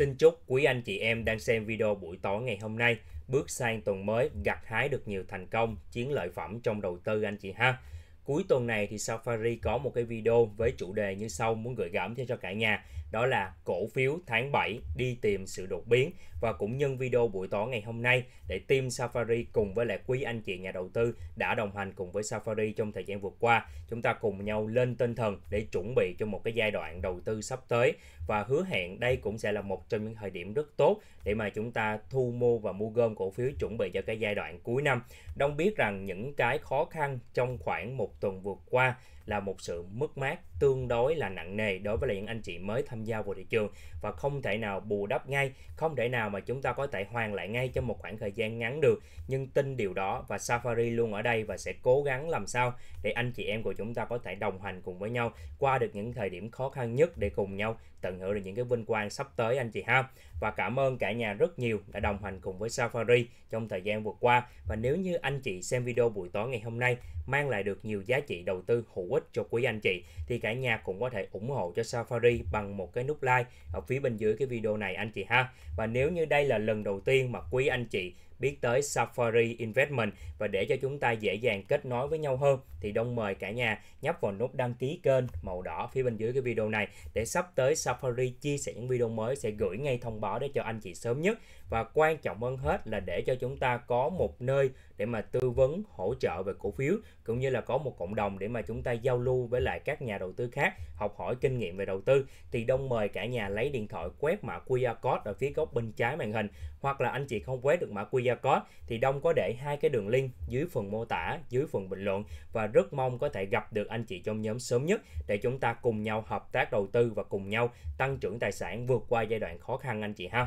Xin chúc quý anh chị em đang xem video buổi tối ngày hôm nay bước sang tuần mới gặt hái được nhiều thành công, chiến lợi phẩm trong đầu tư anh chị ha. Cuối tuần này thì Safari có một cái video với chủ đề như sau muốn gửi gắm cho cả nhà, đó là cổ phiếu tháng 7 đi tìm sự đột biến, và cũng nhân video buổi tối ngày hôm nay để team Safari cùng với lại quý anh chị nhà đầu tư đã đồng hành cùng với Safari trong thời gian vừa qua, chúng ta cùng nhau lên tinh thần để chuẩn bị cho một cái giai đoạn đầu tư sắp tới, và hứa hẹn đây cũng sẽ là một trong những thời điểm rất tốt để mà chúng ta thu mua và mua gom cổ phiếu chuẩn bị cho cái giai đoạn cuối năm. Đông biết rằng những cái khó khăn trong khoảng một tuần vừa qua là một sự mất mát tương đối là nặng nề đối với những anh chị mới tham gia vào thị trường, và không thể nào bù đắp ngay, không thể nào mà chúng ta có thể hoàn lại ngay trong một khoảng thời gian ngắn được. Nhưng tin điều đó và Safari luôn ở đây và sẽ cố gắng làm sao để anh chị em của chúng ta có thể đồng hành cùng với nhau qua được những thời điểm khó khăn nhất để cùng nhau tận hưởng được những cái vinh quang sắp tới anh chị ha. Và cảm ơn cả nhà rất nhiều đã đồng hành cùng với Safari trong thời gian vừa qua, và nếu như anh chị xem video buổi tối ngày hôm nay mang lại được nhiều giá trị đầu tư hữu ích cho quý anh chị thì cả nhà cũng có thể ủng hộ cho Safari bằng một cái nút like ở phía bên dưới cái video này anh chị ha. Và nếu như đây là lần đầu tiên mà quý anh chị biết tới Safari Investment và để cho chúng ta dễ dàng kết nối với nhau hơn thì Đông mời cả nhà nhấp vào nút đăng ký kênh màu đỏ phía bên dưới cái video này, để sắp tới Safari chia sẻ những video mới sẽ gửi ngay thông báo để cho anh chị sớm nhất, và quan trọng hơn hết là để cho chúng ta có một nơi để mà tư vấn hỗ trợ về cổ phiếu, cũng như là có một cộng đồng để mà chúng ta giao lưu với lại các nhà đầu tư khác, học hỏi kinh nghiệm về đầu tư. Thì Đông mời cả nhà lấy điện thoại quét mã QR code ở phía góc bên trái màn hình, hoặc là anh chị không quét được mã QR code thì Đông có để hai cái đường link dưới phần mô tả, dưới phần bình luận, và rất mong có thể gặp được anh chị trong nhóm sớm nhất để chúng ta cùng nhau hợp tác đầu tư và cùng nhau tăng trưởng tài sản vượt qua giai đoạn khó khăn anh chị ha.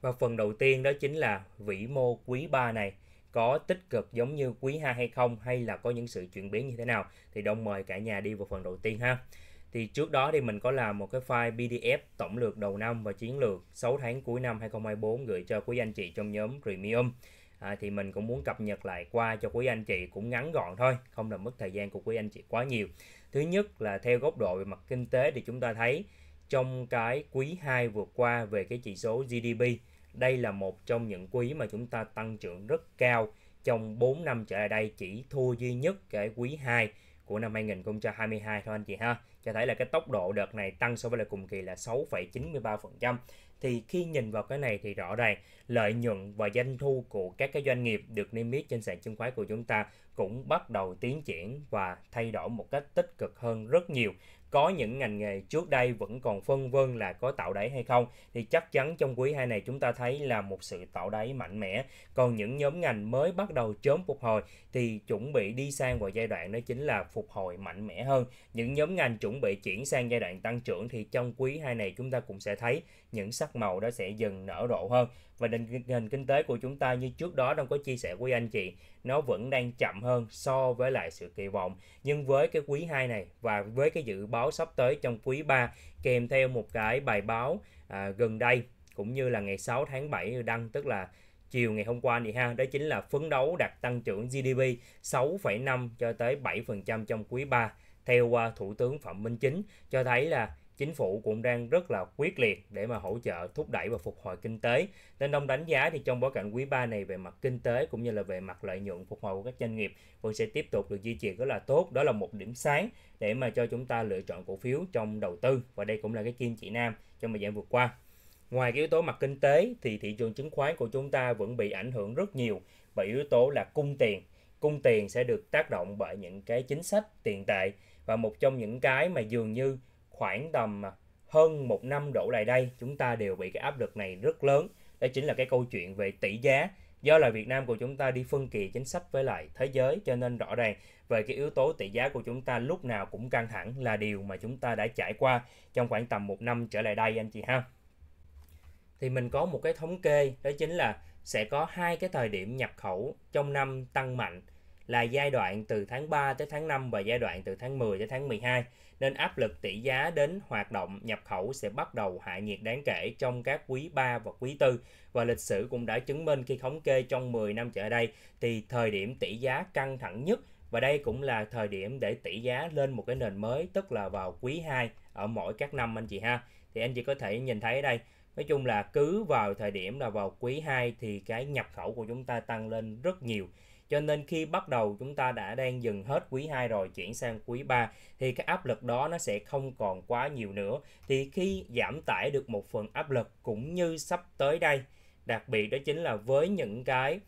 Và phần đầu tiên đó chính là vĩ mô quý 3 này có tích cực giống như quý 2 hay không, hay là có những sự chuyển biến như thế nào, thì Đông mời cả nhà đi vào phần đầu tiên ha. Thì trước đó thì mình có làm một cái file PDF tổng lược đầu năm và chiến lược 6 tháng cuối năm 2024 gửi cho quý anh chị trong nhóm Premium. Thì mình cũng muốn cập nhật lại qua cho quý anh chị cũng ngắn gọn thôi, không làm mất thời gian của quý anh chị quá nhiều. Thứ nhất là theo góc độ về mặt kinh tế thì chúng ta thấy trong cái quý 2 vừa qua về cái chỉ số GDP, đây là một trong những quý mà chúng ta tăng trưởng rất cao trong 4 năm trở lại đây, chỉ thua duy nhất cái quý 2 của năm 2022 thôi anh chị ha. Cho thấy là cái tốc độ đợt này tăng so với lại cùng kỳ là 6,93%. Thì khi nhìn vào cái này thì rõ ràng lợi nhuận và doanh thu của các cái doanh nghiệp được niêm yết trên sàn chứng khoán của chúng ta cũng bắt đầu tiến triển và thay đổi một cách tích cực hơn rất nhiều. Có những ngành nghề trước đây vẫn còn phân vân là có tạo đáy hay không thì chắc chắn trong quý 2 này chúng ta thấy là một sự tạo đáy mạnh mẽ. Còn những nhóm ngành mới bắt đầu chớm phục hồi thì chuẩn bị đi sang vào giai đoạn đó chính là phục hồi mạnh mẽ hơn. Những nhóm ngành chuẩn bị chuyển sang giai đoạn tăng trưởng thì trong quý 2 này chúng ta cũng sẽ thấy những sắc màu đó sẽ dần nở rộ hơn. Và nền kinh tế của chúng ta như trước đó Đông có chia sẻ với anh chị, nó vẫn đang chậm hơn so với lại sự kỳ vọng. Nhưng với cái quý 2 này và với cái dự báo sắp tới trong quý 3 kèm theo một cái bài báo gần đây cũng như là ngày 6 tháng 7 đăng, tức là chiều ngày hôm qua thì ha, đó chính là phấn đấu đạt tăng trưởng GDP 6,5 cho tới 7% trong quý 3 theo Thủ tướng Phạm Minh Chính, cho thấy là chính phủ cũng đang rất là quyết liệt để mà hỗ trợ, thúc đẩy và phục hồi kinh tế. Nên Đông đánh giá thì trong bối cảnh quý 3 này về mặt kinh tế cũng như là về mặt lợi nhuận phục hồi của các doanh nghiệp vẫn sẽ tiếp tục được duy trì rất là tốt. Đó là một điểm sáng để mà cho chúng ta lựa chọn cổ phiếu trong đầu tư, và đây cũng là cái kim chỉ nam trong thời gian vừa qua. Ngoài cái yếu tố mặt kinh tế thì thị trường chứng khoán của chúng ta vẫn bị ảnh hưởng rất nhiều bởi yếu tố là cung tiền. Cung tiền sẽ được tác động bởi những cái chính sách tiền tệ, và một trong những cái mà dường như khoảng tầm hơn một năm đổ lại đây chúng ta đều bị cái áp lực này rất lớn, đó chính là cái câu chuyện về tỷ giá. Do là Việt Nam của chúng ta đi phân kỳ chính sách với lại thế giới, cho nên rõ ràng về cái yếu tố tỷ giá của chúng ta lúc nào cũng căng thẳng là điều mà chúng ta đã trải qua trong khoảng tầm một năm trở lại đây anh chị ha. Thì mình có một cái thống kê, đó chính là sẽ có hai cái thời điểm nhập khẩu trong năm tăng mạnh, là giai đoạn từ tháng 3 tới tháng 5 và giai đoạn từ tháng 10 tới tháng 12. Nên áp lực tỷ giá đến hoạt động nhập khẩu sẽ bắt đầu hạ nhiệt đáng kể trong các quý 3 và quý 4. Và lịch sử cũng đã chứng minh khi thống kê trong 10 năm trở đây thì thời điểm tỷ giá căng thẳng nhất, và đây cũng là thời điểm để tỷ giá lên một cái nền mới, tức là vào quý 2 ở mỗi các năm anh chị ha. Thì anh chị có thể nhìn thấy đây, nói chung là cứ vào thời điểm là vào quý 2 thì cái nhập khẩu của chúng ta tăng lên rất nhiều. Cho nên khi bắt đầu chúng ta đã đang dừng hết quý 2 rồi chuyển sang quý 3 thì cái áp lực đó nó sẽ không còn quá nhiều nữa. Thì khi giảm tải được một phần áp lực cũng như sắp tới đây, đặc biệt đó chính là với những cái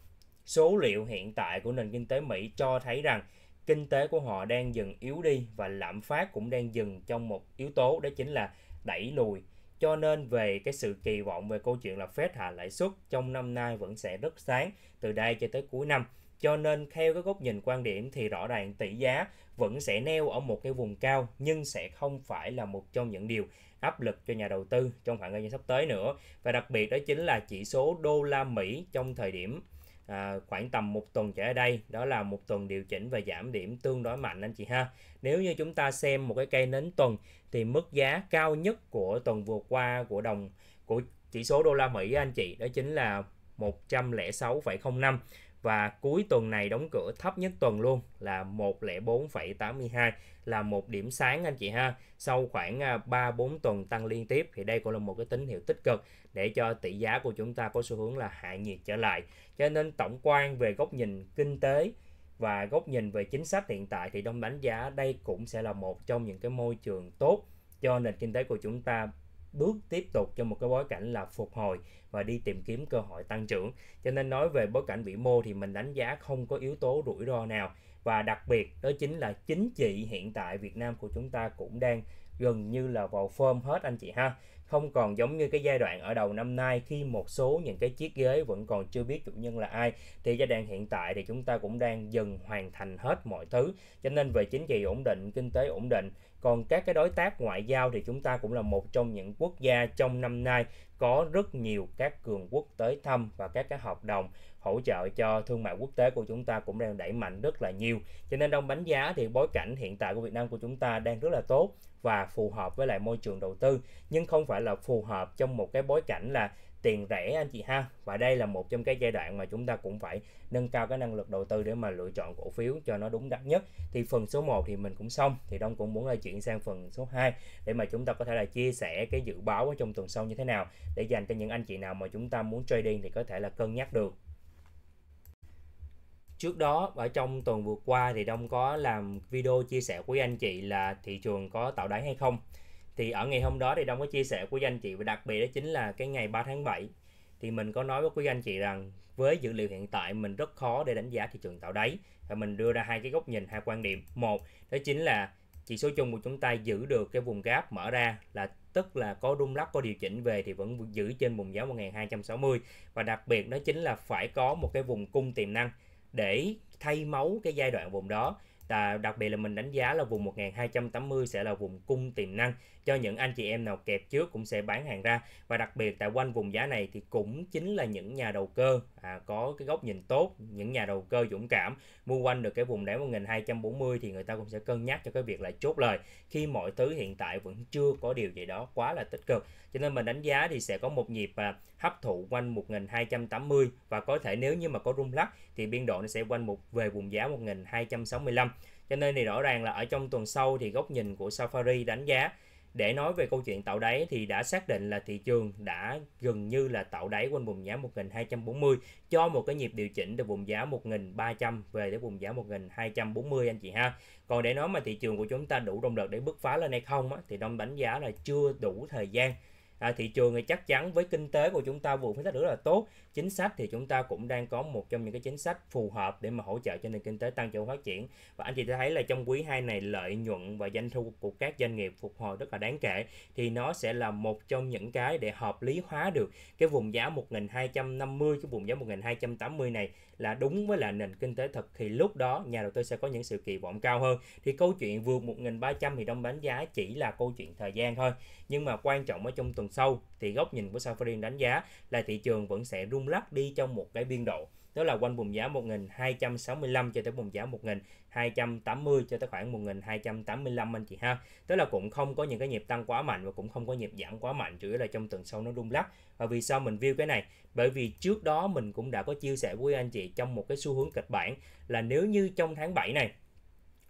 số liệu hiện tại của nền kinh tế Mỹ cho thấy rằng kinh tế của họ đang dần yếu đi và lạm phát cũng đang dừng trong một yếu tố đó chính là đẩy lùi. Cho nên về cái sự kỳ vọng về câu chuyện là Fed hạ lãi suất trong năm nay vẫn sẽ rất sáng từ đây cho tới cuối năm. Cho nên theo cái góc nhìn quan điểm thì rõ ràng tỷ giá vẫn sẽ neo ở một cái vùng cao nhưng sẽ không phải là một trong những điều áp lực cho nhà đầu tư trong khoảng thời gian sắp tới nữa. Và đặc biệt đó chính là chỉ số đô la Mỹ trong thời điểm khoảng tầm một tuần trở lại đây, đó là một tuần điều chỉnh và giảm điểm tương đối mạnh anh chị ha. Nếu như chúng ta xem một cái cây nến tuần thì mức giá cao nhất của tuần vừa qua của đồng của chỉ số đô la Mỹ anh chị đó chính là 106,05 và cuối tuần này đóng cửa thấp nhất tuần luôn là 104,82, là một điểm sáng anh chị ha. Sau khoảng 3-4 tuần tăng liên tiếp thì đây cũng là một cái tín hiệu tích cực để cho tỷ giá của chúng ta có xu hướng là hạ nhiệt trở lại. Cho nên tổng quan về góc nhìn kinh tế và góc nhìn về chính sách hiện tại thì Đông đánh giá đây cũng sẽ là một trong những cái môi trường tốt cho nền kinh tế của chúng ta bước tiếp tục trong một cái bối cảnh là phục hồi và đi tìm kiếm cơ hội tăng trưởng. Cho nên nói về bối cảnh vĩ mô thì mình đánh giá không có yếu tố rủi ro nào, và đặc biệt đó chính là chính trị hiện tại Việt Nam của chúng ta cũng đang gần như là vào form hết anh chị ha. Không còn giống như cái giai đoạn ở đầu năm nay khi một số những cái chiếc ghế vẫn còn chưa biết chủ nhân là ai, thì giai đoạn hiện tại thì chúng ta cũng đang dần hoàn thành hết mọi thứ. Cho nên về chính trị ổn định, kinh tế ổn định, còn các cái đối tác ngoại giao thì chúng ta cũng là một trong những quốc gia trong năm nay có rất nhiều các cường quốc tới thăm, và các cái hợp đồng hỗ trợ cho thương mại quốc tế của chúng ta cũng đang đẩy mạnh rất là nhiều. Cho nên Đông đánh giá thì bối cảnh hiện tại của Việt Nam của chúng ta đang rất là tốt và phù hợp với lại môi trường đầu tư, nhưng không phải là phù hợp trong một cái bối cảnh là tiền rẻ anh chị ha. Và đây là một trong cái giai đoạn mà chúng ta cũng phải nâng cao cái năng lực đầu tư để mà lựa chọn cổ phiếu cho nó đúng đắn nhất. Thì phần số 1 thì mình cũng xong, thì Đông cũng muốn là chuyển sang phần số 2 để mà chúng ta có thể là chia sẻ cái dự báo ở trong tuần sau như thế nào để dành cho những anh chị nào mà chúng ta muốn trading thì có thể là cân nhắc được. Trước đó ở trong tuần vừa qua thì Đông có làm video chia sẻ với anh chị là thị trường có tạo đáy hay không. Thì ở ngày hôm đó thì Đông có chia sẻ với anh chị, và đặc biệt đó chính là cái ngày 3 tháng 7 thì mình có nói với quý anh chị rằng với dữ liệu hiện tại mình rất khó để đánh giá thị trường tạo đáy, và mình đưa ra hai cái góc nhìn, hai quan điểm. Một đó chính là chỉ số chung của chúng ta giữ được cái vùng gap mở ra, là tức là có rung lắc, có điều chỉnh về thì vẫn giữ trên vùng giá 1260, và đặc biệt đó chính là phải có một cái vùng cung tiềm năng để thay máu cái giai đoạn vùng đó. Đặc biệt là mình đánh giá là vùng 1280 sẽ là vùng cung tiềm năng cho những anh chị em nào kẹp trước cũng sẽ bán hàng ra, và đặc biệt tại quanh vùng giá này thì cũng chính là những nhà đầu cơ có cái góc nhìn tốt, những nhà đầu cơ dũng cảm mua quanh được cái vùng đáy 1240 thì người ta cũng sẽ cân nhắc cho cái việc là chốt lời khi mọi thứ hiện tại vẫn chưa có điều gì đó quá là tích cực. Cho nên mình đánh giá thì sẽ có một nhịp hấp thụ quanh 1280, và có thể nếu như mà có rung lắc thì biên độ nó sẽ quanh về vùng giá 1265. Cho nên thì rõ ràng là ở trong tuần sau thì góc nhìn của Safari đánh giá để nói về câu chuyện tạo đáy thì đã xác định là thị trường đã gần như là tạo đáy quanh vùng giá 1240 cho một cái nhịp điều chỉnh từ vùng giá 1300 về đến vùng giá 1240 anh chị ha. Còn để nói mà thị trường của chúng ta đủ động lực để bứt phá lên hay không thì Đông đánh giá là chưa đủ thời gian. Thị trường thì chắc chắn với kinh tế của chúng ta vừa phân tích rất là tốt, chính sách thì chúng ta cũng đang có một trong những cái chính sách phù hợp để mà hỗ trợ cho nền kinh tế tăng trưởng phát triển, và anh chị thấy là trong quý 2 này lợi nhuận và doanh thu của các doanh nghiệp phục hồi rất là đáng kể, thì nó sẽ là một trong những cái để hợp lý hóa được cái vùng giá 1250, cái vùng giá 1280 này là đúng với là nền kinh tế thật, thì lúc đó nhà đầu tư sẽ có những sự kỳ vọng cao hơn. Thì câu chuyện vượt 1300 thì Đông đánh giá chỉ là câu chuyện thời gian thôi, nhưng mà quan trọng ở trong tuần sau thì góc nhìn của Safari đánh giá là thị trường vẫn sẽ rung lắc đi trong một cái biên độ, đó là quanh vùng giá 1265 cho tới vùng giá 1280 cho tới khoảng 1285 anh chị ha. Tức là cũng không có những cái nhịp tăng quá mạnh và cũng không có nhịp giảm quá mạnh, chủ yếu là trong tuần sau nó rung lắc. Và vì sao mình view cái này? Bởi vì trước đó mình cũng đã có chia sẻ với anh chị trong một cái xu hướng kịch bản là nếu như trong tháng 7 này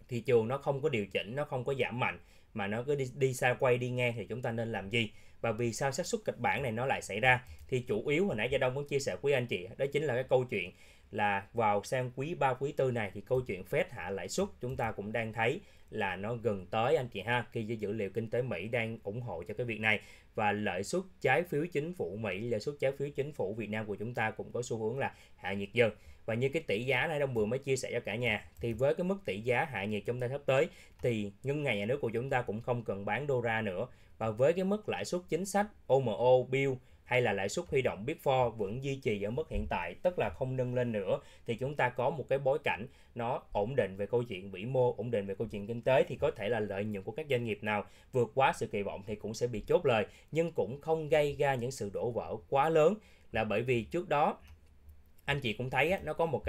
thị trường nó không có điều chỉnh, nó không có giảm mạnh mà nó cứ đi xa quay đi ngang thì chúng ta nên làm gì? Và vì sao xác suất kịch bản này nó lại xảy ra? Thì chủ yếu hồi nãy Gia Đông muốn chia sẻ quý anh chị, đó chính là cái câu chuyện là vào sang quý 3, quý 4 này thì câu chuyện Fed hạ lãi suất chúng ta cũng đang thấy là nó gần tới anh chị ha, khi dữ liệu kinh tế Mỹ đang ủng hộ cho cái việc này. Và lợi suất trái phiếu chính phủ Mỹ, lợi suất trái phiếu chính phủ Việt Nam của chúng ta cũng có xu hướng là hạ nhiệt dần. Và như cái tỷ giá này Đông vừa mới chia sẻ cho cả nhà, thì với cái mức tỷ giá hạ nhiệt trong thời gian sắp tới thì ngân hàng nhà nước của chúng ta cũng không cần bán đô ra nữa. Và với cái mức lãi suất chính sách OMO, Bill hay là lãi suất huy động Big Four vẫn duy trì ở mức hiện tại, tức là không nâng lên nữa, thì chúng ta có một cái bối cảnh nó ổn định về câu chuyện vĩ mô, ổn định về câu chuyện kinh tế, thì có thể là lợi nhuận của các doanh nghiệp nào vượt quá sự kỳ vọng thì cũng sẽ bị chốt lời, nhưng cũng không gây ra những sự đổ vỡ quá lớn. Là bởi vì trước đó anh chị cũng thấy nó có một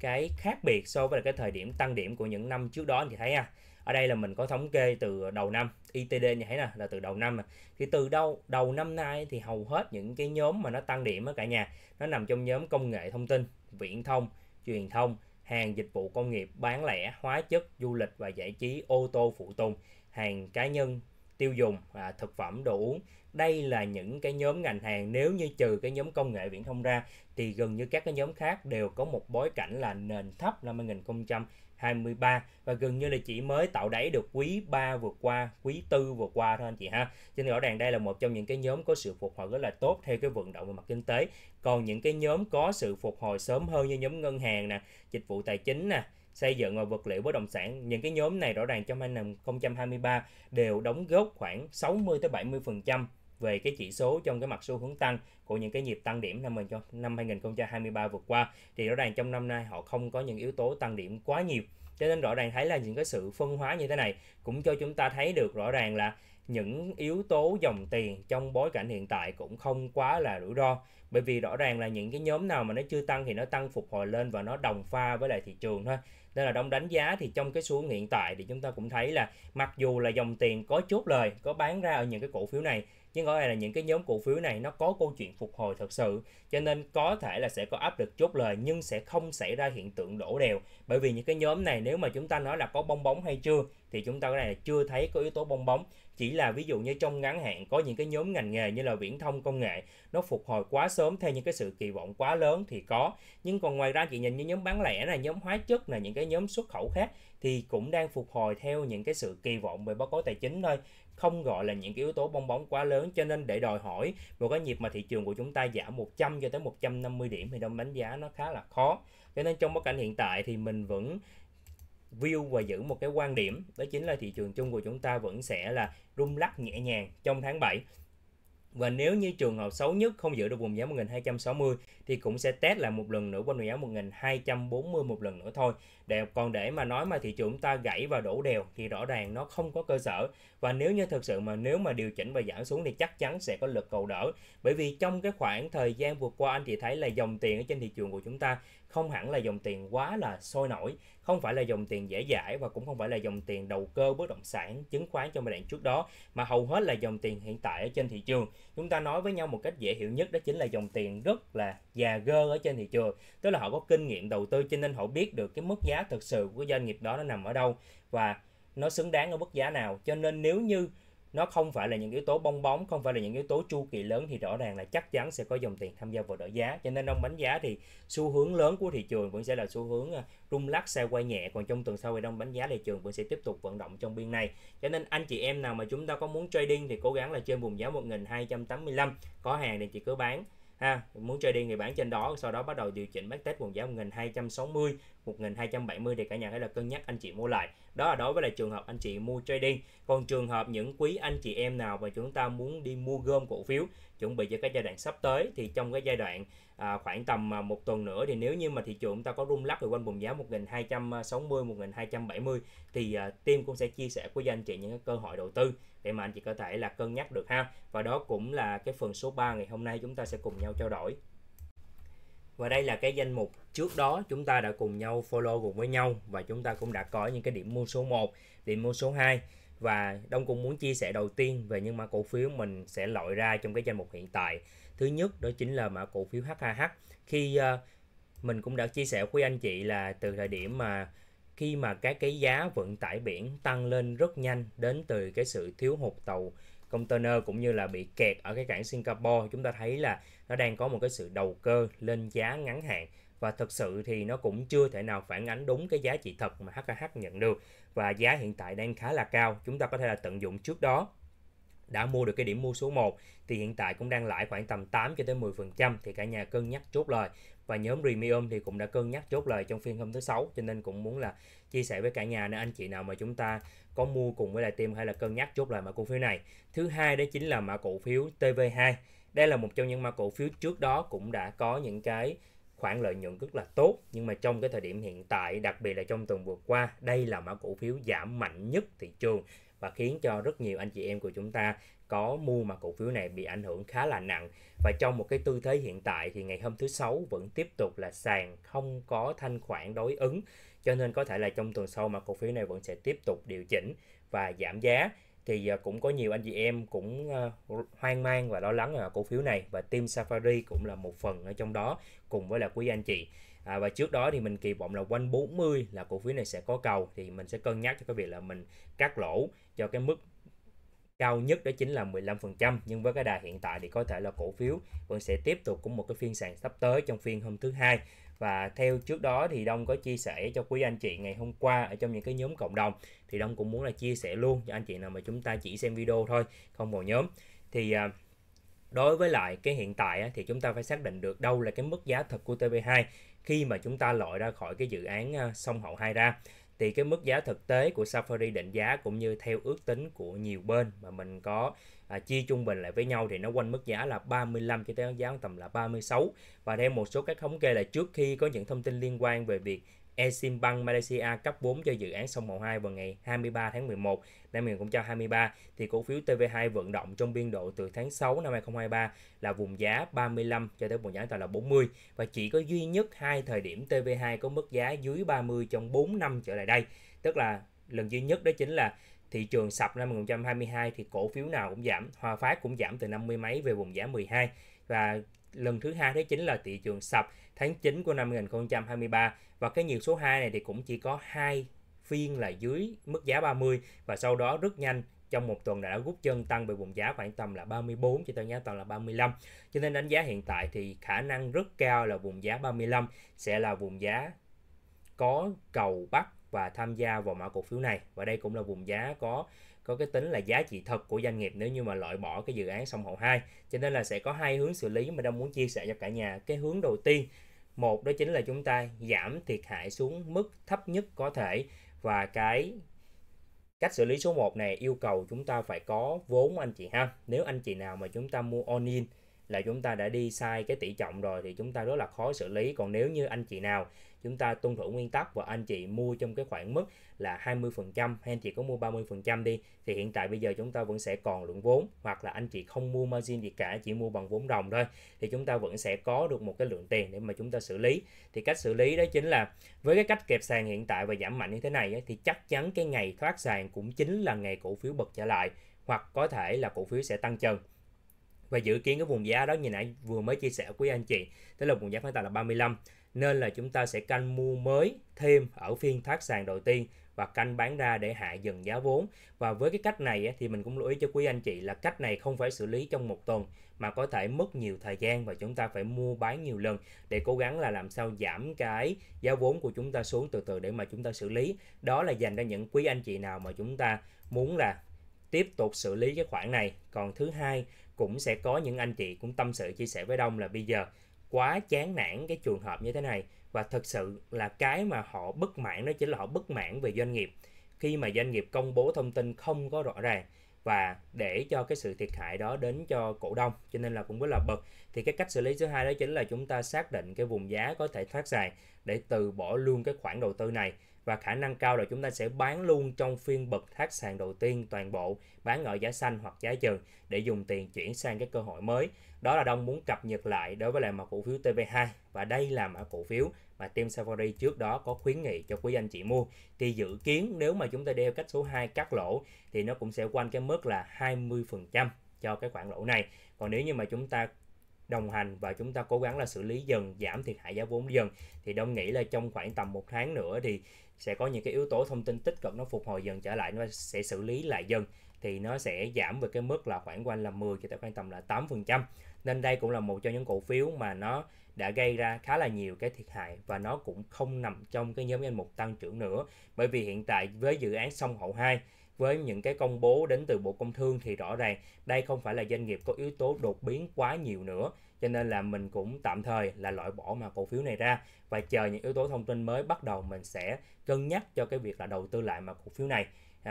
cái khác biệt so với cái thời điểm tăng điểm của những năm trước đó. Anh chị thấy ha, ở đây là mình có thống kê từ đầu năm, ITD như thế nào là từ đầu năm, thì từ đầu năm nay thì hầu hết những cái nhóm mà nó tăng điểm ở cả nhà, nó nằm trong nhóm công nghệ thông tin, viễn thông, truyền thông, hàng dịch vụ công nghiệp, bán lẻ, hóa chất, du lịch và giải trí, ô tô phụ tùng, hàng cá nhân tiêu dùng, thực phẩm, đồ uống. Đây là những cái nhóm ngành hàng, nếu như trừ cái nhóm công nghệ viễn thông ra thì gần như các cái nhóm khác đều có một bối cảnh là nền thấp năm 2023 và gần như là chỉ mới tạo đáy được quý 3 vừa qua, quý 4 vừa qua thôi anh chị ha. Cho nên rõ ràng đây là một trong những cái nhóm có sự phục hồi rất là tốt theo cái vận động về mặt kinh tế. Còn những cái nhóm có sự phục hồi sớm hơn như nhóm ngân hàng nè, dịch vụ tài chính nè, xây dựng và vật liệu bất động sản, những cái nhóm này rõ ràng trong năm 2023 đều đóng góp khoảng 60-70% về cái chỉ số trong cái mặt xu hướng tăng của những cái nhịp tăng điểm năm 2023 vừa qua. Thì rõ ràng trong năm nay họ không có những yếu tố tăng điểm quá nhiều, cho nên rõ ràng thấy là những cái sự phân hóa như thế này cũng cho chúng ta thấy được rõ ràng là những yếu tố dòng tiền trong bối cảnh hiện tại cũng không quá là rủi ro. Bởi vì rõ ràng là những cái nhóm nào mà nó chưa tăng thì nó tăng phục hồi lên và nó đồng pha với lại thị trường thôi. Nên là Đông đánh giá thì trong cái xu hướng hiện tại thì chúng ta cũng thấy là mặc dù là dòng tiền có chốt lời, có bán ra ở những cái cổ phiếu này, nhưng gọi là những cái nhóm cổ phiếu này nó có câu chuyện phục hồi thật sự, cho nên có thể là sẽ có áp lực chốt lời nhưng sẽ không xảy ra hiện tượng đổ đều. Bởi vì những cái nhóm này nếu mà chúng ta nói là có bong bóng hay chưa thì chúng ta cái này là chưa thấy có yếu tố bong bóng, chỉ là ví dụ như trong ngắn hạn có những cái nhóm ngành nghề như là viễn thông, công nghệ nó phục hồi quá sớm theo những cái sự kỳ vọng quá lớn thì có, nhưng còn ngoài ra chị nhìn như nhóm bán lẻ này, nhóm hóa chất này, những cái nhóm xuất khẩu khác thì cũng đang phục hồi theo những cái sự kỳ vọng về báo cáo tài chính thôi, không gọi là những cái yếu tố bong bóng quá lớn. Cho nên để đòi hỏi một cái nhịp mà thị trường của chúng ta giảm 100 cho tới 150 điểm thì Đông đánh giá nó khá là khó. Cho nên trong bối cảnh hiện tại thì mình vẫn view và giữ một cái quan điểm, đó chính là thị trường chung của chúng ta vẫn sẽ là rung lắc nhẹ nhàng trong tháng 7. Và nếu như trường hợp xấu nhất không giữ được vùng giá 1260 thì cũng sẽ test lại một lần nữa quanh vùng giá 1240 một lần nữa thôi. Còn để mà nói mà thị trường ta gãy và đổ đều thì rõ ràng nó không có cơ sở. Và nếu như thực sự mà nếu mà điều chỉnh và giảm xuống thì chắc chắn sẽ có lực cầu đỡ. Bởi vì trong cái khoảng thời gian vừa qua anh chị thấy là dòng tiền ở trên thị trường của chúng ta không hẳn là dòng tiền quá là sôi nổi, không phải là dòng tiền dễ dãi và cũng không phải là dòng tiền đầu cơ bất động sản, chứng khoán trong giai đoạn trước đó, mà hầu hết là dòng tiền hiện tại ở trên thị trường. Chúng ta nói với nhau một cách dễ hiểu nhất đó chính là dòng tiền rất là già gơ ở trên thị trường, tức là họ có kinh nghiệm đầu tư cho nên họ biết được cái mức giá thực sự của doanh nghiệp đó nó nằm ở đâu và nó xứng đáng ở mức giá nào. Cho nên nếu như nó không phải là những yếu tố bong bóng, không phải là những yếu tố chu kỳ lớn thì rõ ràng là chắc chắn sẽ có dòng tiền tham gia vào đổi giá. Cho nên Đông đánh giá thì xu hướng lớn của thị trường vẫn sẽ là xu hướng rung lắc xe quay nhẹ. Còn trong tuần sau thì Đông đánh giá thị trường vẫn sẽ tiếp tục vận động trong biên này. Cho nên anh chị em nào mà chúng ta có muốn trading thì cố gắng là trên vùng giá 1285, có hàng thì chị cứ bán ha, muốn trading thì bán trên đó, sau đó bắt đầu điều chỉnh backtest vùng giá 1260, 1270 thì cả nhà hãy là cân nhắc anh chị mua lại. Đó là đối với lại trường hợp anh chị mua trading. Còn trường hợp những quý anh chị em nào mà chúng ta muốn đi mua gom cổ phiếu chuẩn bị cho cái giai đoạn sắp tới thì trong cái giai đoạn khoảng tầm một tuần nữa thì nếu như mà thị trường ta có rung lắc về quanh vùng giá 1260, 1270 thì team cũng sẽ chia sẻ với anh chị những cái cơ hội đầu tư để mà anh chị có thể là cân nhắc được ha. Và đó cũng là cái phần số 3 ngày hôm nay chúng ta sẽ cùng nhau trao đổi. Và đây là cái danh mục trước đó chúng ta đã cùng nhau follow cùng với nhau và chúng ta cũng đã có những cái điểm mua số 1, điểm mua số 2. Và Đông cũng muốn chia sẻ đầu tiên về những mã cổ phiếu mình sẽ loại ra trong cái danh mục hiện tại. Thứ nhất đó chính là mã cổ phiếu HAH. Khi mình cũng đã chia sẻ với anh chị là từ thời điểm mà khi mà các cái giá vận tải biển tăng lên rất nhanh đến từ cái sự thiếu hụt tàu container cũng như là bị kẹt ở cái cảng Singapore, chúng ta thấy là nó đang có một cái sự đầu cơ lên giá ngắn hạn. Và thực sự thì nó cũng chưa thể nào phản ánh đúng cái giá trị thật mà HKH nhận được. Và giá hiện tại đang khá là cao. Chúng ta có thể là tận dụng trước đó. Đã mua được cái điểm mua số 1 thì hiện tại cũng đang lãi khoảng tầm 8 cho tới 10%, thì cả nhà cân nhắc chốt lời. Và nhóm Premium thì cũng đã cân nhắc chốt lời trong phiên hôm thứ 6, cho nên cũng muốn là chia sẻ với cả nhà nên anh chị nào mà chúng ta có mua cùng với lại team hay là cân nhắc chốt lời mã cổ phiếu này. Thứ hai đó chính là mã cổ phiếu TV2. Đây là một trong những mã cổ phiếu trước đó cũng đã có những cái khoản lợi nhuận rất là tốt, nhưng mà trong cái thời điểm hiện tại, đặc biệt là trong tuần vừa qua, đây là mã cổ phiếu giảm mạnh nhất thị trường và khiến cho rất nhiều anh chị em của chúng ta có mua mã cổ phiếu này bị ảnh hưởng khá là nặng. Và trong một cái tư thế hiện tại thì ngày hôm thứ Sáu vẫn tiếp tục là sàn không có thanh khoản đối ứng, cho nên có thể là trong tuần sau mã cổ phiếu này vẫn sẽ tiếp tục điều chỉnh và giảm giá. Thì cũng có nhiều anh chị em cũng hoang mang và lo lắng ở cổ phiếu này, và team Safari cũng là một phần ở trong đó cùng với là quý anh chị. Và trước đó thì mình kỳ vọng là quanh 40 là cổ phiếu này sẽ có cầu, thì mình sẽ cân nhắc cho cái việc là mình cắt lỗ cho cái mức cao nhất đó chính là 15%. Nhưng với cái đà hiện tại thì có thể là cổ phiếu vẫn sẽ tiếp tục cũng một cái phiên sàn sắp tới trong phiên hôm thứ Hai. Và theo trước đó thì Đông có chia sẻ cho quý anh chị ngày hôm qua ở trong những cái nhóm cộng đồng, thì Đông cũng muốn là chia sẻ luôn cho anh chị nào mà chúng ta chỉ xem video thôi, không vào nhóm. Thì đối với lại cái hiện tại thì chúng ta phải xác định được đâu là cái mức giá thật của TV2 khi mà chúng ta loại ra khỏi cái dự án Sông Hậu 2 ra. Thì cái mức giá thực tế của Safari định giá cũng như theo ước tính của nhiều bên mà mình có chia trung bình lại với nhau thì nó quanh mức giá là 35 cho tới giá tầm là 36. Và theo một số các thống kê là trước khi có những thông tin liên quan về việc Exim Bank Malaysia cấp vốn cho dự án Sông Hậu 2 vào ngày 23 tháng 11 năm 2023 thì cổ phiếu TV2 vận động trong biên độ từ tháng 6 năm 2023 là vùng giá 35 cho tới vùng giá là 40, và chỉ có duy nhất hai thời điểm TV2 có mức giá dưới 30 trong 4 năm trở lại đây. Tức là lần duy nhất đó chính là thị trường sập năm 2022 thì cổ phiếu nào cũng giảm, Hòa Phát cũng giảm từ 50 mấy về vùng giá 12, và lần thứ hai đó chính là thị trường sập tháng 9 của năm 2023. Và cái nhịp số 2 này thì cũng chỉ có 2 phiên là dưới mức giá 30, và sau đó rất nhanh trong một tuần đã rút chân tăng về vùng giá khoảng tầm là 34 cho tới giá tầm là 35. Cho nên đánh giá hiện tại thì khả năng rất cao là vùng giá 35 sẽ là vùng giá có cầu bắt và tham gia vào mã cổ phiếu này, và đây cũng là vùng giá có cái tính là giá trị thật của doanh nghiệp nếu như mà loại bỏ cái dự án Sông Hậu 2. Cho nên là sẽ có hai hướng xử lý mà Đông muốn chia sẻ cho cả nhà. Cái hướng đầu tiên, một đó chính là chúng ta giảm thiệt hại xuống mức thấp nhất có thể, và cái cách xử lý số 1 này yêu cầu chúng ta phải có vốn anh chị ha. Nếu anh chị nào mà chúng ta mua all in là chúng ta đã đi sai cái tỷ trọng rồi thì chúng ta rất là khó xử lý. Còn nếu như anh chị nào chúng ta tuân thủ nguyên tắc và anh chị mua trong cái khoảng mức là 20% hay anh chị có mua 30% đi, thì hiện tại bây giờ chúng ta vẫn sẽ còn lượng vốn, hoặc là anh chị không mua margin gì cả, chỉ mua bằng vốn đồng thôi, thì chúng ta vẫn sẽ có được một cái lượng tiền để mà chúng ta xử lý. Thì cách xử lý đó chính là với cái cách kẹp sàn hiện tại và giảm mạnh như thế này thì chắc chắn cái ngày thoát sàn cũng chính là ngày cổ phiếu bật trở lại, hoặc có thể là cổ phiếu sẽ tăng trần. Và dự kiến cái vùng giá đó như nãy vừa mới chia sẻ với quý anh chị, tức là vùng giá khoảng tầm là 35. Nên là chúng ta sẽ canh mua mới thêm ở phiên thoát sàn đầu tiên và canh bán ra để hạ dần giá vốn. Và với cái cách này thì mình cũng lưu ý cho quý anh chị là cách này không phải xử lý trong một tuần mà có thể mất nhiều thời gian, và chúng ta phải mua bán nhiều lần để cố gắng là làm sao giảm cái giá vốn của chúng ta xuống từ từ để mà chúng ta xử lý. Đó là dành cho những quý anh chị nào mà chúng ta muốn là tiếp tục xử lý cái khoản này. Còn thứ hai, cũng sẽ có những anh chị cũng tâm sự chia sẻ với Đông là bây giờ quá chán nản cái trường hợp như thế này, và thực sự là cái mà họ bất mãn đó chính là họ bất mãn về doanh nghiệp khi mà doanh nghiệp công bố thông tin không có rõ ràng và để cho cái sự thiệt hại đó đến cho cổ đông, cho nên là cũng rất là bực. Thì cái cách xử lý thứ hai đó chính là chúng ta xác định cái vùng giá có thể thoát sàn để từ bỏ luôn cái khoản đầu tư này, và khả năng cao là chúng ta sẽ bán luôn trong phiên bật thoát sàn đầu tiên toàn bộ, bán ở giá xanh hoặc giá chừng để dùng tiền chuyển sang cái cơ hội mới. Đó là Đông muốn cập nhật lại đối với lại mã cổ phiếu TV2, và đây là mã cổ phiếu mà team Safari trước đó có khuyến nghị cho quý anh chị mua. Thì dự kiến nếu mà chúng ta đeo cách số 2 cắt lỗ thì nó cũng sẽ quanh cái mức là 20% cho cái khoản lỗ này. Còn nếu như mà chúng ta đồng hành và chúng ta cố gắng là xử lý dần, giảm thiệt hại giá vốn dần, thì Đông nghĩ là trong khoảng tầm 1 tháng nữa thì sẽ có những cái yếu tố thông tin tích cực nó phục hồi dần trở lại, nó sẽ xử lý lại dần. thì nó sẽ giảm về cái mức là khoảng quanh là 10 cho tới khoảng tầm là 8%. Nên đây cũng là một trong những cổ phiếu mà nó đã gây ra khá là nhiều cái thiệt hại và nó cũng không nằm trong cái nhóm danh mục tăng trưởng nữa. Bởi vì hiện tại với dự án Sông Hậu 2, với những cái công bố đến từ Bộ Công Thương thì rõ ràng đây không phải là doanh nghiệp có yếu tố đột biến quá nhiều nữa. Cho nên là mình cũng tạm thời là loại bỏ mà cổ phiếu này ra và chờ những yếu tố thông tin mới bắt đầu mình sẽ cân nhắc cho cái việc là đầu tư lại mà cổ phiếu này.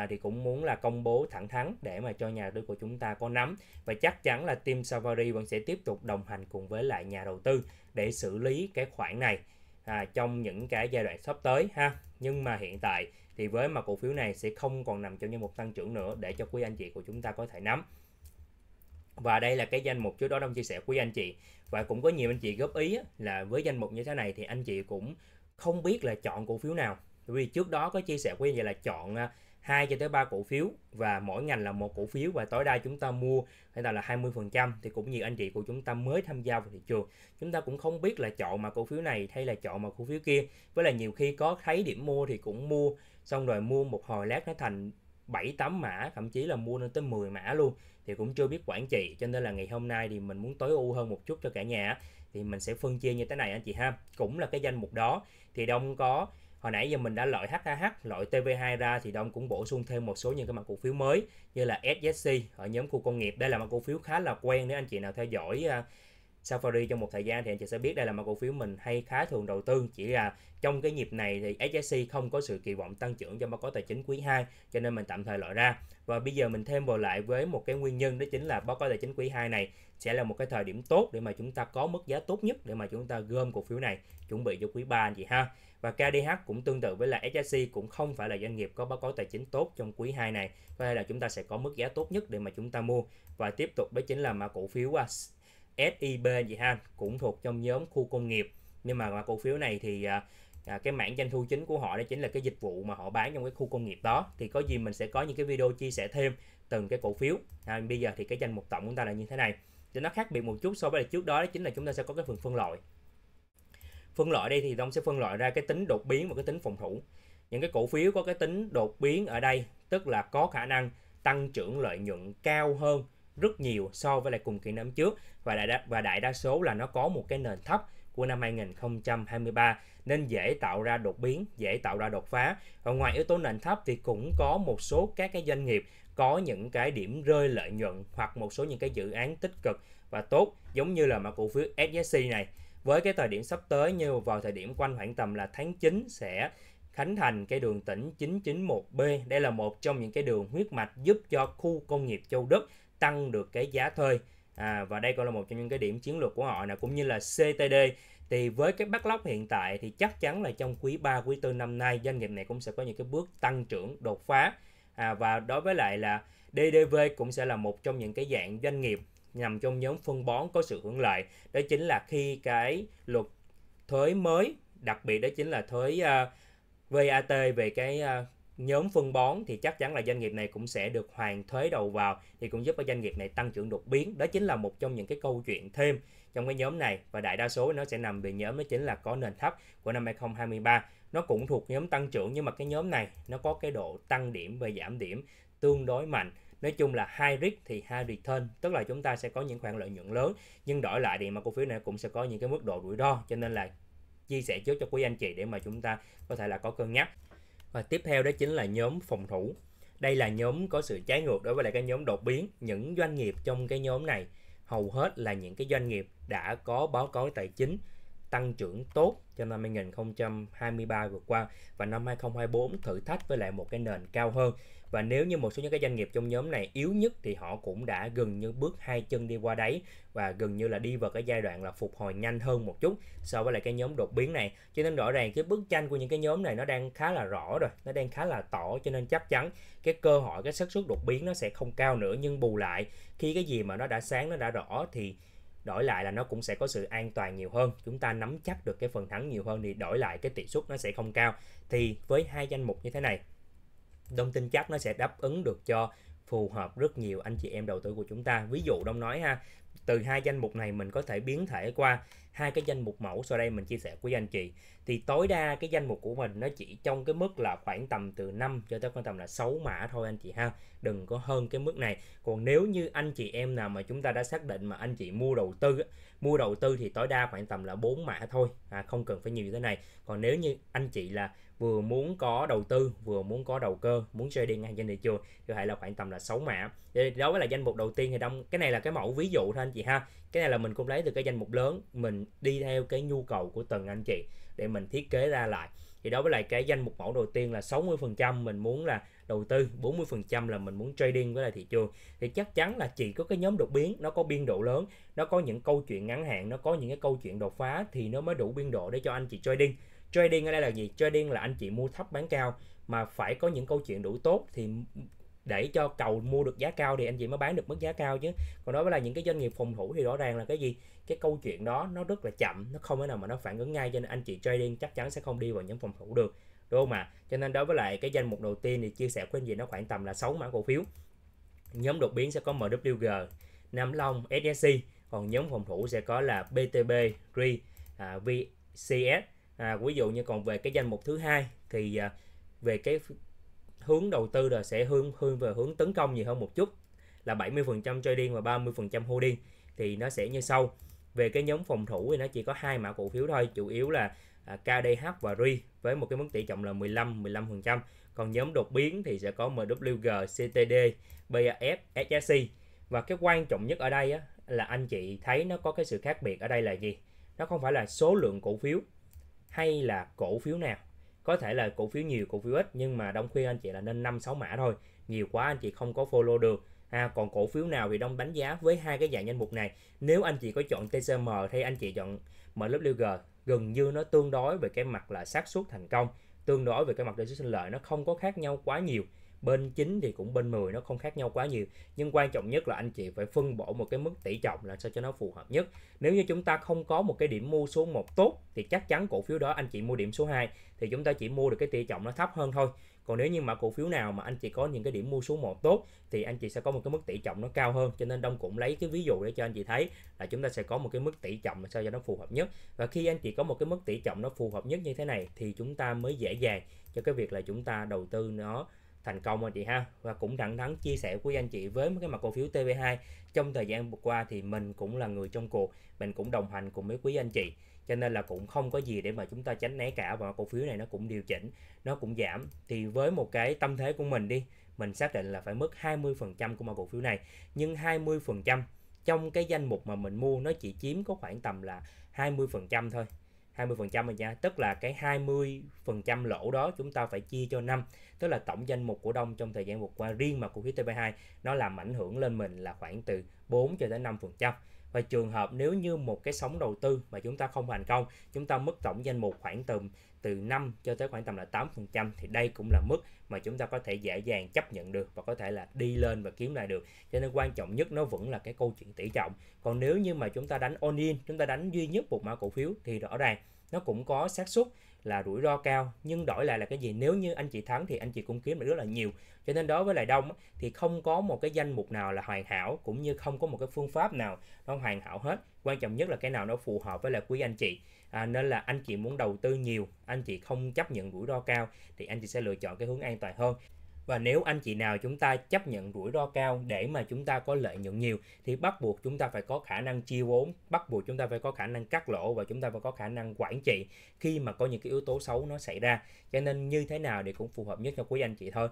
Thì cũng muốn là công bố thẳng thắn để mà cho nhà đầu tư của chúng ta có nắm, và chắc chắn là team Safari vẫn sẽ tiếp tục đồng hành cùng với lại nhà đầu tư để xử lý cái khoản này trong những cái giai đoạn sắp tới ha. Nhưng mà hiện tại thì với mà cổ phiếu này sẽ không còn nằm trong danh mục tăng trưởng nữa để cho quý anh chị của chúng ta có thể nắm. Và đây là cái danh mục trước đó Đông chia sẻ quý anh chị, và cũng có nhiều anh chị góp ý là với danh mục như thế này thì anh chị cũng không biết là chọn cổ phiếu nào. Vì trước đó có chia sẻ quý anh chị là chọn 2 cho tới 3 cổ phiếu và mỗi ngành là một cổ phiếu và tối đa chúng ta mua hiện tại là 20%, thì cũng nhiều anh chị của chúng ta mới tham gia vào thị trường. Chúng ta cũng không biết là chọn mà cổ phiếu này hay là chọn mà cổ phiếu kia. Với là nhiều khi có thấy điểm mua thì cũng mua, xong rồi mua một hồi lát nó thành 7-8 mã, thậm chí là mua lên tới 10 mã luôn thì cũng chưa biết quản trị. Cho nên là ngày hôm nay thì mình muốn tối ưu hơn một chút cho cả nhà, thì mình sẽ phân chia như thế này anh chị ha. Cũng là cái danh mục đó thì Đông có, hồi nãy giờ mình đã loại HAH, loại TV2 ra thì Đông cũng bổ sung thêm một số những cái mã cổ phiếu mới như là SZC ở nhóm khu công nghiệp. Đây là mã cổ phiếu khá là quen, nếu anh chị nào theo dõi Safari trong một thời gian thì anh chị sẽ biết đây là mã cổ phiếu mình hay khá thường đầu tư. Chỉ là trong cái nhịp này thì SZC không có sự kỳ vọng tăng trưởng cho báo cáo tài chính quý 2 cho nên mình tạm thời loại ra. Và bây giờ mình thêm vào lại với một cái nguyên nhân, đó chính là báo cáo tài chính quý 2 này sẽ là một cái thời điểm tốt để mà chúng ta có mức giá tốt nhất để mà chúng ta gom cổ phiếu này chuẩn bị cho quý 3 anh chị ha. Và KDH cũng tương tự với là SHC, cũng không phải là doanh nghiệp có báo cáo tài chính tốt trong quý 2 này, có thể là chúng ta sẽ có mức giá tốt nhất để mà chúng ta mua. Và tiếp tục đó chính là mã cổ phiếu SIB gì ha, cũng thuộc trong nhóm khu công nghiệp, nhưng mà cổ phiếu này thì cái mảng doanh thu chính của họ đó chính là cái dịch vụ mà họ bán trong cái khu công nghiệp đó. Thì có gì mình sẽ có những cái video chia sẻ thêm từng cái cổ phiếu. Bây giờ thì cái danh mục tổng chúng ta là như thế này, thì nó khác biệt một chút so với trước đó, đó chính là chúng ta sẽ có cái phần phân loại. Phân loại đây thì Đông sẽ phân loại ra cái tính đột biến và cái tính phòng thủ. Những cái cổ phiếu có cái tính đột biến ở đây tức là có khả năng tăng trưởng lợi nhuận cao hơn rất nhiều so với lại cùng kỳ năm trước, và đại đa số là nó có một cái nền thấp của năm 2023 nên dễ tạo ra đột biến, dễ tạo ra đột phá. Và ngoài yếu tố nền thấp thì cũng có một số các cái doanh nghiệp có những cái điểm rơi lợi nhuận hoặc một số những cái dự án tích cực và tốt, giống như là mã cổ phiếu SJC này. Với cái thời điểm sắp tới, như vào thời điểm quanh khoảng tầm là tháng 9 sẽ khánh thành cái đường tỉnh 991B. Đây là một trong những cái đường huyết mạch giúp cho khu công nghiệp Châu Đức tăng được cái giá thuê. Và đây cũng là một trong những cái điểm chiến lược của họ nè, cũng như là CTD. Thì với cái backlog hiện tại thì chắc chắn là trong quý 3, quý 4 năm nay doanh nghiệp này cũng sẽ có những cái bước tăng trưởng đột phá. Và đối với lại là DDV cũng sẽ là một trong những cái dạng doanh nghiệp nằm trong nhóm phân bón có sự hưởng lợi, đó chính là khi cái luật thuế mới, đặc biệt đó chính là thuế VAT về cái nhóm phân bón, thì chắc chắn là doanh nghiệp này cũng sẽ được hoàn thuế đầu vào, thì cũng giúp cho doanh nghiệp này tăng trưởng đột biến. Đó chính là một trong những cái câu chuyện thêm trong cái nhóm này, và đại đa số nó sẽ nằm về nhóm đó chính là có nền thấp của năm 2023. Nó cũng thuộc nhóm tăng trưởng, nhưng mà cái nhóm này nó có cái độ tăng điểm và giảm điểm tương đối mạnh. Nói chung là high risk thì high return, tức là chúng ta sẽ có những khoản lợi nhuận lớn, nhưng đổi lại thì mà cổ phiếu này cũng sẽ có những cái mức độ rủi ro, cho nên là chia sẻ trước cho quý anh chị để mà chúng ta có thể là có cân nhắc. Và tiếp theo đó chính là nhóm phòng thủ. Đây là nhóm có sự trái ngược đối với lại cái nhóm đột biến. Những doanh nghiệp trong cái nhóm này hầu hết là những cái doanh nghiệp đã có báo cáo tài chính tăng trưởng tốt cho năm 2023 vừa qua, và năm 2024 thử thách với lại một cái nền cao hơn. Và nếu như một số những cái doanh nghiệp trong nhóm này yếu nhất thì họ cũng đã gần như bước hai chân đi qua đáy và gần như là đi vào cái giai đoạn là phục hồi nhanh hơn một chút so với lại cái nhóm đột biến này. Cho nên rõ ràng cái bức tranh của những cái nhóm này nó đang khá là rõ rồi, nó đang khá là tỏ, cho nên chắc chắn cái cơ hội, cái xác suất đột biến nó sẽ không cao nữa. Nhưng bù lại khi cái gì mà nó đã sáng, nó đã rõ thì đổi lại là nó cũng sẽ có sự an toàn nhiều hơn, chúng ta nắm chắc được cái phần thắng nhiều hơn, thì đổi lại cái tỷ suất nó sẽ không cao. Thì với hai danh mục như thế này, Đông tin chắc nó sẽ đáp ứng được cho phù hợp rất nhiều anh chị em đầu tư của chúng ta. Ví dụ Đông nói ha, từ hai danh mục này mình có thể biến thể qua hai cái danh mục mẫu sau đây mình chia sẻ với anh chị. Thì tối đa cái danh mục của mình nó chỉ trong cái mức là khoảng tầm từ 5 cho tới khoảng tầm là 6 mã thôi anh chị ha, đừng có hơn cái mức này. Còn nếu như anh chị em nào mà chúng ta đã xác định mà anh chị mua đầu tư thì tối đa khoảng tầm là 4 mã thôi, không cần phải nhiều như thế này. Còn nếu như anh chị là vừa muốn có đầu tư, vừa muốn có đầu cơ, muốn trading ngay trên thị trường thì hãy là khoảng tầm là 6 mã. Đối với là danh mục đầu tiên thì Đông, cái này là cái mẫu ví dụ thôi anh chị ha. Cái này là mình cũng lấy từ cái danh mục lớn, mình đi theo cái nhu cầu của từng anh chị để mình thiết kế ra lại. Thì đối với lại cái danh mục mẫu đầu tiên là 60% mình muốn là đầu tư, 40% là mình muốn trading với lại thị trường. Thì chắc chắn là chỉ có cái nhóm đột biến, nó có biên độ lớn, nó có những câu chuyện ngắn hạn, nó có những cái câu chuyện đột phá thì nó mới đủ biên độ để cho anh chị trading. Trading ở đây là gì? Trading là anh chị mua thấp bán cao, mà phải có những câu chuyện đủ tốt thì để cho cầu mua được giá cao thì anh chị mới bán được mức giá cao chứ. Còn đối với là những cái doanh nghiệp phòng thủ thì rõ ràng là cái gì? Cái câu chuyện đó nó rất là chậm, nó không thể nào mà nó phản ứng ngay, cho nên anh chị trading chắc chắn sẽ không đi vào những phòng thủ được, đúng không ạ? Cho nên đối với lại cái danh mục đầu tiên thì chia sẻ với anh chị nó khoảng tầm là 6 mã cổ phiếu. Nhóm đột biến sẽ có MWG, Nam Long, SSC, còn nhóm phòng thủ sẽ có là BTB, RI, VCS. Ví dụ như còn về cái danh mục thứ hai thì về cái hướng đầu tư là sẽ hướng về hướng tấn công nhiều hơn một chút, là 70% trading và 30% holding, thì nó sẽ như sau. Về cái nhóm phòng thủ thì nó chỉ có 2 mã cổ phiếu thôi, chủ yếu là KDH và RI với một cái mức tỷ trọng là 15%. Còn nhóm đột biến thì sẽ có MWG, CTD, BFC, SSC. Và cái quan trọng nhất ở đây á, là anh chị thấy nó có cái sự khác biệt ở đây là gì? Nó không phải là số lượng cổ phiếu hay là cổ phiếu nào. Có thể là cổ phiếu nhiều, cổ phiếu ít, nhưng mà Đông khuyên anh chị là nên 5-6 mã thôi. Nhiều quá anh chị không có follow được. Còn cổ phiếu nào thì Đông đánh giá với hai cái dạng danh mục này. Nếu anh chị có chọn TCM thì anh chị chọn MWG, gần như nó tương đối về cái mặt là xác suất thành công, tương đối về cái mặt lợi suất sinh lợi, nó không có khác nhau quá nhiều. Bên 9 thì cũng bên 10, nó không khác nhau quá nhiều. Nhưng quan trọng nhất là anh chị phải phân bổ một cái mức tỷ trọng làm sao cho nó phù hợp nhất. Nếu như chúng ta không có một cái điểm mua số 1 tốt thì chắc chắn cổ phiếu đó anh chị mua điểm số 2 thì chúng ta chỉ mua được cái tỷ trọng nó thấp hơn thôi. Còn nếu như mà cổ phiếu nào mà anh chị có những cái điểm mua số 1 tốt thì anh chị sẽ có một cái mức tỷ trọng nó cao hơn. Cho nên Đông cũng lấy cái ví dụ để cho anh chị thấy là chúng ta sẽ có một cái mức tỷ trọng làm sao cho nó phù hợp nhất. Và khi anh chị có một cái mức tỷ trọng nó phù hợp nhất như thế này thì chúng ta mới dễ dàng cho cái việc là chúng ta đầu tư nó thành công anh chị ha. Và cũng thẳng thắn chia sẻ với anh chị với cái mặt cổ phiếu TV2, trong thời gian vừa qua thì mình cũng là người trong cuộc, mình cũng đồng hành cùng với quý anh chị, cho nên là cũng không có gì để mà chúng ta tránh né cả. Và cổ phiếu này nó cũng điều chỉnh, nó cũng giảm, thì với một cái tâm thế của mình đi, mình xác định là phải mất 20% của mặt cổ phiếu này. Nhưng 20% trong cái danh mục mà mình mua nó chỉ chiếm có khoảng tầm là 20% thôi, 20% rồi nha, tức là cái 20% lỗ đó chúng ta phải chia cho 5, tức là tổng danh mục của Đông trong thời gian vừa qua riêng mà cổ phiếu TV2 nó làm ảnh hưởng lên mình là khoảng từ 4 cho đến 5%. Và trường hợp nếu như một cái sóng đầu tư mà chúng ta không thành công, chúng ta mất tổng danh mục khoảng từ 5 cho tới khoảng tầm là 8% thì đây cũng là mức mà chúng ta có thể dễ dàng chấp nhận được và có thể là đi lên và kiếm lại được. Cho nên quan trọng nhất nó vẫn là cái câu chuyện tỷ trọng. Còn nếu như mà chúng ta đánh all in, chúng ta đánh duy nhất một mã cổ phiếu thì rõ ràng nó cũng có xác suất là rủi ro cao, nhưng đổi lại là cái gì? Nếu như anh chị thắng thì anh chị cũng kiếm được rất là nhiều. Cho nên đối với lại Đông thì không có một cái danh mục nào là hoàn hảo, cũng như không có một cái phương pháp nào nó hoàn hảo hết. Quan trọng nhất là cái nào nó phù hợp với là quý anh chị. Nên là anh chị muốn đầu tư nhiều, anh chị không chấp nhận rủi ro cao thì anh chị sẽ lựa chọn cái hướng an toàn hơn. Và nếu anh chị nào chúng ta chấp nhận rủi ro cao để mà chúng ta có lợi nhuận nhiều thì bắt buộc chúng ta phải có khả năng chia vốn, bắt buộc chúng ta phải có khả năng cắt lỗ và chúng ta phải có khả năng quản trị khi mà có những cái yếu tố xấu nó xảy ra. Cho nên như thế nào thì cũng phù hợp nhất cho quý anh chị thôi.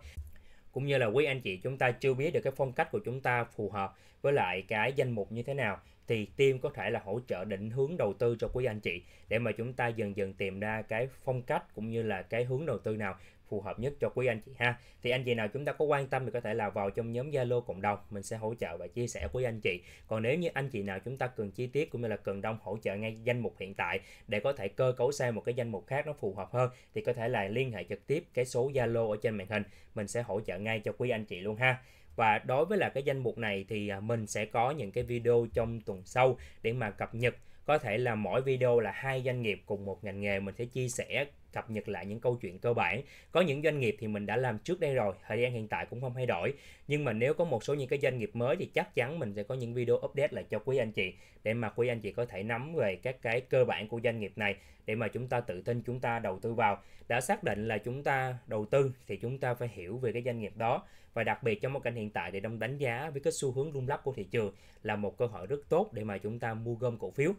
Cũng như là quý anh chị chúng ta chưa biết được cái phong cách của chúng ta phù hợp với lại cái danh mục như thế nào thì team có thể là hỗ trợ định hướng đầu tư cho quý anh chị để mà chúng ta dần dần tìm ra cái phong cách cũng như là cái hướng đầu tư nào phù hợp nhất cho quý anh chị ha. Thì anh chị nào chúng ta có quan tâm thì có thể là vào trong nhóm Zalo cộng đồng, mình sẽ hỗ trợ và chia sẻ với anh chị. Còn nếu như anh chị nào chúng ta cần chi tiết cũng như là cần Đông hỗ trợ ngay danh mục hiện tại để có thể cơ cấu sang một cái danh mục khác nó phù hợp hơn thì có thể là liên hệ trực tiếp cái số Zalo ở trên màn hình, mình sẽ hỗ trợ ngay cho quý anh chị luôn ha. Và đối với là cái danh mục này thì mình sẽ có những cái video trong tuần sau để mà cập nhật. Có thể là mỗi video là 2 doanh nghiệp cùng một ngành nghề, mình sẽ chia sẻ cập nhật lại những câu chuyện cơ bản. Có những doanh nghiệp thì mình đã làm trước đây rồi, thời gian hiện tại cũng không thay đổi. Nhưng mà nếu có một số những cái doanh nghiệp mới thì chắc chắn mình sẽ có những video update lại cho quý anh chị, để mà quý anh chị có thể nắm về các cái cơ bản của doanh nghiệp này, để mà chúng ta tự tin chúng ta đầu tư vào. Đã xác định là chúng ta đầu tư thì chúng ta phải hiểu về cái doanh nghiệp đó. Và đặc biệt trong một cảnh hiện tại thì Đông đánh giá với cái xu hướng rung lắc của thị trường là một cơ hội rất tốt để mà chúng ta mua gom cổ phiếu.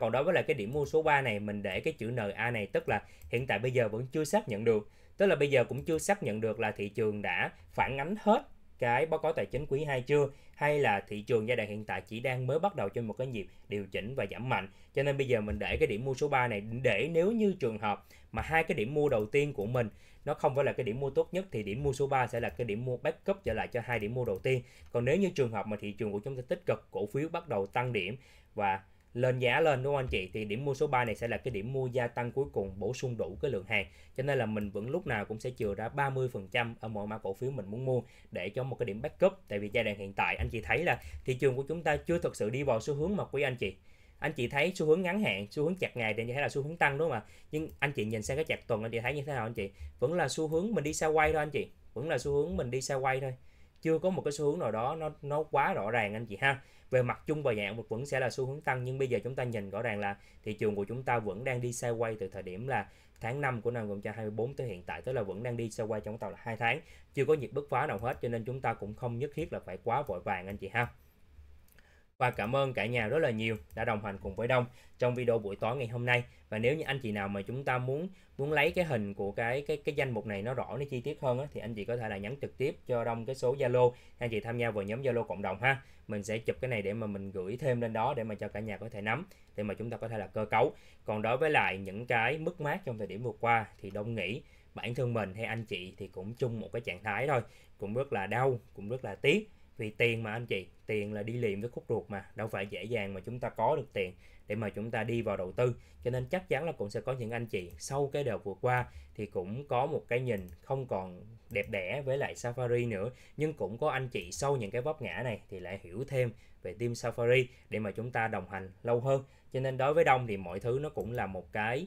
Còn đối với lại cái điểm mua số 3 này, mình để cái chữ NA này, tức là hiện tại bây giờ vẫn chưa xác nhận được. Tức là bây giờ cũng chưa xác nhận được là thị trường đã phản ánh hết cái báo cáo tài chính quý 2 chưa, hay là thị trường giai đoạn hiện tại chỉ đang mới bắt đầu trên một cái nhịp điều chỉnh và giảm mạnh. Cho nên bây giờ mình để cái điểm mua số 3 này, để nếu như trường hợp mà hai cái điểm mua đầu tiên của mình nó không phải là cái điểm mua tốt nhất thì điểm mua số 3 sẽ là cái điểm mua backup trở lại cho hai điểm mua đầu tiên. Còn nếu như trường hợp mà thị trường của chúng ta tích cực, cổ phiếu bắt đầu tăng điểm và lên giá lên, đúng không anh chị, thì điểm mua số 3 này sẽ là cái điểm mua gia tăng cuối cùng, bổ sung đủ cái lượng hàng. Cho nên là mình vẫn lúc nào cũng sẽ chừa ra 30% ở mọi mã cổ phiếu mình muốn mua để cho một cái điểm backup. Tại vì giai đoạn hiện tại anh chị thấy là thị trường của chúng ta chưa thực sự đi vào xu hướng mà quý anh chị. Anh chị thấy xu hướng ngắn hạn, xu hướng chặt ngày thì anh chị thấy là xu hướng tăng, đúng không ạ? Nhưng anh chị nhìn sang cái chặt tuần anh chị thấy như thế nào anh chị? Vẫn là xu hướng mình đi xa quay thôi anh chị. Vẫn là xu hướng mình đi xa quay thôi. Chưa có một cái xu hướng nào đó nó quá rõ ràng anh chị ha. Về mặt chung và dạng vẫn sẽ là xu hướng tăng, nhưng bây giờ chúng ta nhìn rõ ràng là thị trường của chúng ta vẫn đang đi sideways từ thời điểm là tháng 5 của năm 2024 tới hiện tại, tức là vẫn đang đi sideways trong tàu là 2 tháng, chưa có nhịp bứt phá nào hết, cho nên chúng ta cũng không nhất thiết là phải quá vội vàng anh chị ha. Và cảm ơn cả nhà rất là nhiều đã đồng hành cùng với Đông trong video buổi tối ngày hôm nay. Và nếu như anh chị nào mà chúng ta muốn lấy cái hình của cái danh mục này nó rõ, nó chi tiết hơn á, thì anh chị có thể là nhắn trực tiếp cho Đông cái số Zalo, anh chị tham gia vào nhóm Zalo cộng đồng ha. Mình sẽ chụp cái này để mà mình gửi thêm lên đó để mà cho cả nhà có thể nắm, để mà chúng ta có thể là cơ cấu. Còn đối với lại những cái mất mát trong thời điểm vừa qua thì Đông nghĩ bản thân mình hay anh chị thì cũng chung một cái trạng thái thôi, cũng rất là đau, cũng rất là tiếc. Vì tiền mà anh chị, tiền là đi liền với khúc ruột mà, đâu phải dễ dàng mà chúng ta có được tiền để mà chúng ta đi vào đầu tư. Cho nên chắc chắn là cũng sẽ có những anh chị sau cái đợt vừa qua thì cũng có một cái nhìn không còn đẹp đẽ với lại Safari nữa. Nhưng cũng có anh chị sau những cái vấp ngã này thì lại hiểu thêm về team Safari để mà chúng ta đồng hành lâu hơn. Cho nên đối với Đông thì mọi thứ nó cũng là một cái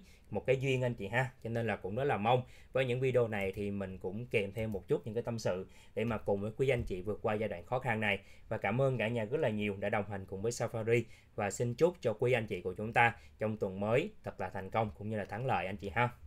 duyên anh chị ha. Cho nên là cũng rất là mong với những video này thì mình cũng kèm thêm một chút những cái tâm sự để mà cùng với quý anh chị vượt qua giai đoạn khó khăn này. Và cảm ơn cả nhà rất là nhiều đã đồng hành cùng với Safari, và xin chúc cho quý anh chị của chúng ta trong tuần mới thật là thành công cũng như là thắng lợi anh chị ha.